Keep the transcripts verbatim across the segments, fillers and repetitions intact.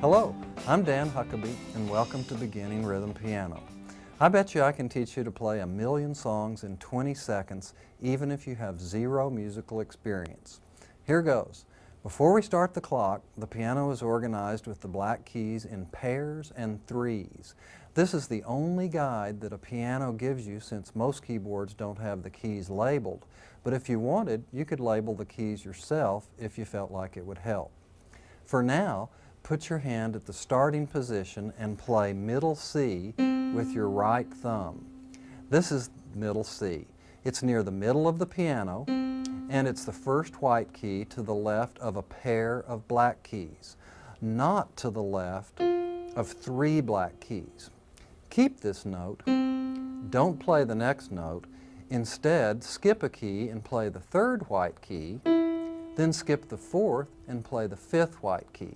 Hello, I'm Dan Huckabee and welcome to Beginning Rhythm Piano. I bet you I can teach you to play a million songs in twenty seconds, even if you have zero musical experience. Here goes. Before we start the clock, the piano is organized with the black keys in pairs and threes. This is the only guide that a piano gives you since most keyboards don't have the keys labeled. But if you wanted, you could label the keys yourself if you felt like it would help. For now, put your hand at the starting position and play middle C with your right thumb. This is middle C. It's near the middle of the piano, and it's the first white key to the left of a pair of black keys, not to the left of three black keys. Keep this note. Don't play the next note. Instead, skip a key and play the third white key, then skip the fourth and play the fifth white key.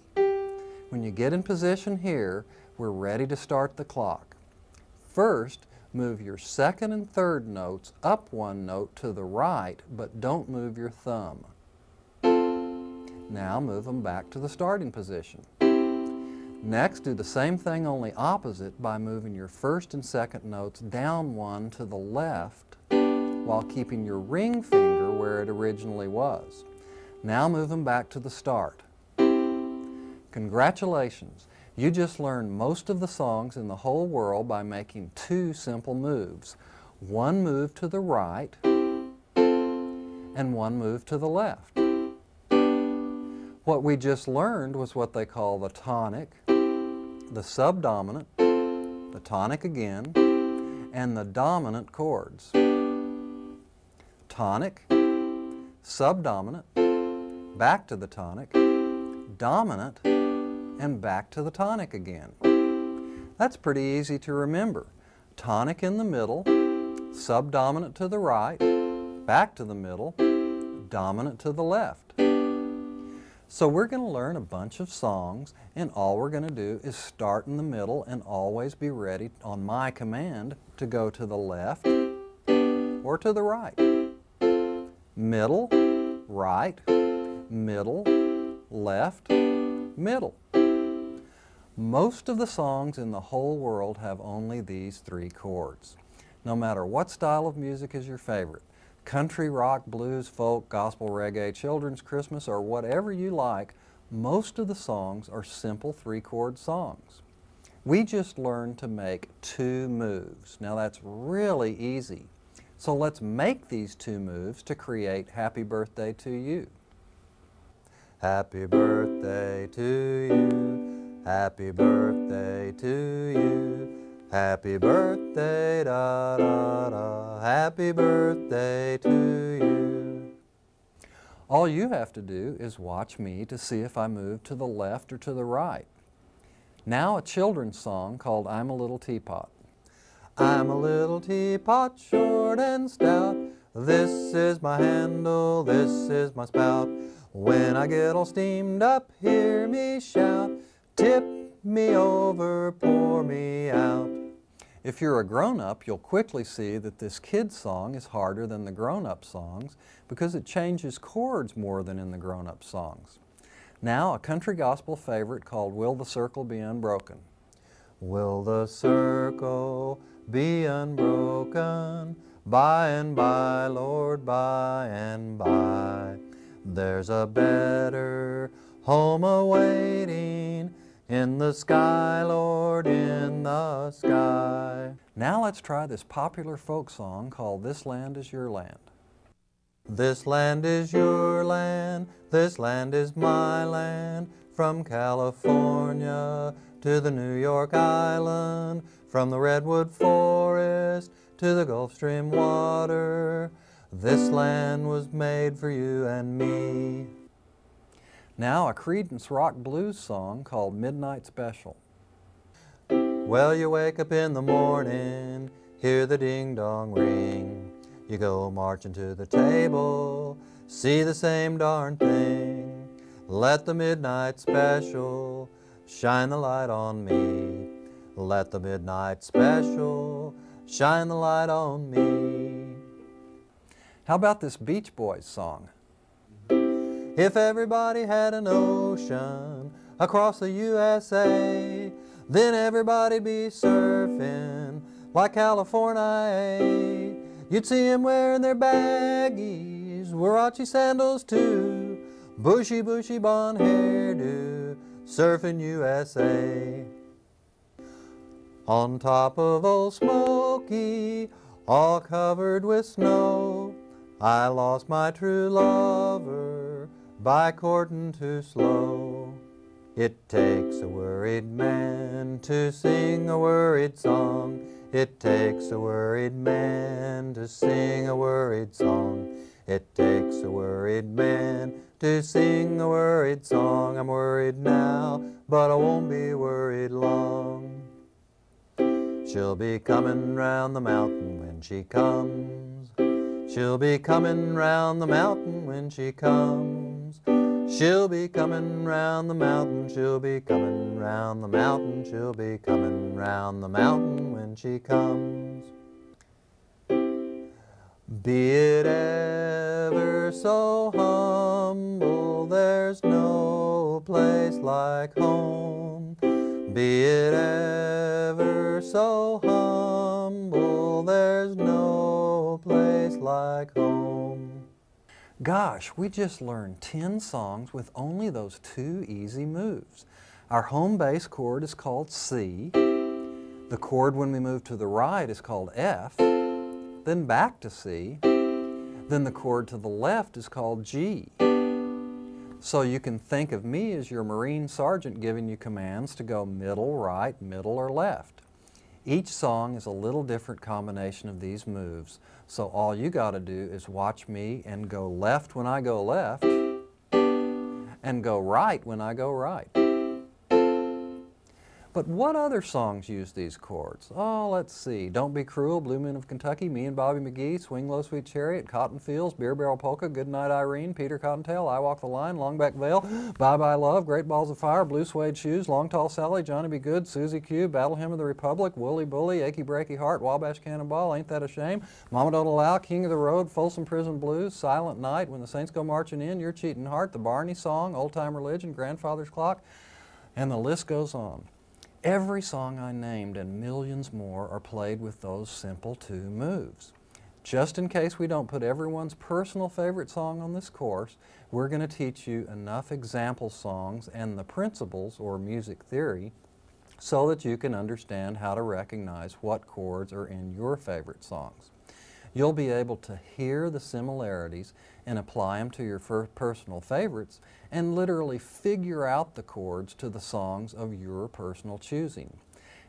When you get in position here, we're ready to start the clock. First, move your second and third notes up one note to the right, but don't move your thumb. Now move them back to the starting position. Next, do the same thing, only opposite, by moving your first and second notes down one to the left while keeping your ring finger where it originally was. Now move them back to the start. Congratulations! You just learned most of the songs in the whole world by making two simple moves. One move to the right and one move to the left. What we just learned was what they call the tonic, the subdominant, the tonic again, and the dominant chords. Tonic, subdominant, back to the tonic, dominant, and back to the tonic again. That's pretty easy to remember. Tonic in the middle, subdominant to the right, back to the middle, dominant to the left. So we're going to learn a bunch of songs, and all we're going to do is start in the middle and always be ready on my command to go to the left or to the right. Middle, right, middle, left, middle. Most of the songs in the whole world have only these three chords. No matter what style of music is your favorite, country, rock, blues, folk, gospel, reggae, children's Christmas, or whatever you like, most of the songs are simple three-chord songs. We just learned to make two moves. Now that's really easy. So let's make these two moves to create Happy Birthday to You. Happy birthday to you. Happy birthday to you. Happy birthday, da da da. Happy birthday to you. All you have to do is watch me to see if I move to the left or to the right. Now a children's song called I'm a Little Teapot. I'm a little teapot, short and stout. This is my handle, this is my spout. When I get all steamed up, hear me shout. Tip me over, pour me out. If you're a grown-up, you'll quickly see that this kid's song is harder than the grown-up songs because it changes chords more than in the grown-up songs. Now, a country gospel favorite called Will the Circle Be Unbroken. Will the circle be unbroken? By and by, Lord, by and by. There's a better home awaiting in the sky, Lord, in the sky. Now let's try this popular folk song called This Land Is Your Land. This land is your land, this land is my land, from California to the New York Island, from the Redwood Forest to the Gulf Stream water, this land was made for you and me. Now a Creedence rock blues song called Midnight Special. Well, you wake up in the morning, hear the ding-dong ring. You go marching to the table, see the same darn thing. Let the midnight special shine the light on me. Let the midnight special shine the light on me. How about this Beach Boys song? If everybody had an ocean, across the U S A. Then everybody'd be surfing like California. You'd see them wearing their baggies, Huarache sandals too, bushy, bushy blonde hairdo, surfing U S A. On top of old Smokey, all covered with snow, I lost my true lover by courting too slow. It takes a worried man to sing a worried song. It takes a worried man to sing a worried song. It takes a worried man to sing a worried song. I'm worried now, but I won't be worried long. She'll be coming round the mountain when she comes. She'll be coming round the mountain when she comes. She'll be coming round the mountain. She'll be coming round the mountain. She'll be coming round the mountain when she comes. Be it ever so humble, there's no place like home. Be it ever so humble, there's no place like home. Gosh, we just learned ten songs with only those two easy moves. Our home bass chord is called C. The chord when we move to the right is called F. Then back to C. Then the chord to the left is called G. So you can think of me as your Marine sergeant giving you commands to go middle, right, middle, or left. Each song is a little different combination of these moves, so all you got to do is watch me and go left when I go left, and go right when I go right. But what other songs use these chords? Oh, let's see. Don't Be Cruel, Blue Moon of Kentucky, Me and Bobby McGee, Swing Low Sweet Chariot, Cotton Fields, Beer Barrel Polka, Goodnight Irene, Peter Cottontail, I Walk the Line, Long Black Veil, Bye Bye Love, Great Balls of Fire, Blue Suede Shoes, Long Tall Sally, Johnny B. Goode, Susie Q, Battle Hymn of the Republic, Woolly Bully, Achy Breaky Heart, Wabash Cannonball, Ain't That a Shame, Mama Don't Allow, King of the Road, Folsom Prison Blues, Silent Night, When the Saints Go Marching In, Your Cheatin' Heart, The Barney Song, Old Time Religion, Grandfather's Clock, and the list goes on. Every song I named and millions more are played with those simple two moves. Just in case we don't put everyone's personal favorite song on this course, we're going to teach you enough example songs and the principles or music theory so that you can understand how to recognize what chords are in your favorite songs. You'll be able to hear the similarities and apply them to your personal favorites and literally figure out the chords to the songs of your personal choosing.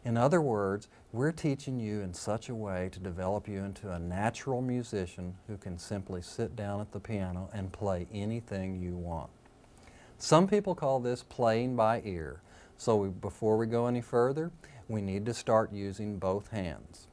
In other words, we're teaching you in such a way to develop you into a natural musician who can simply sit down at the piano and play anything you want. Some people call this playing by ear, so we, before we go any further, we need to start using both hands.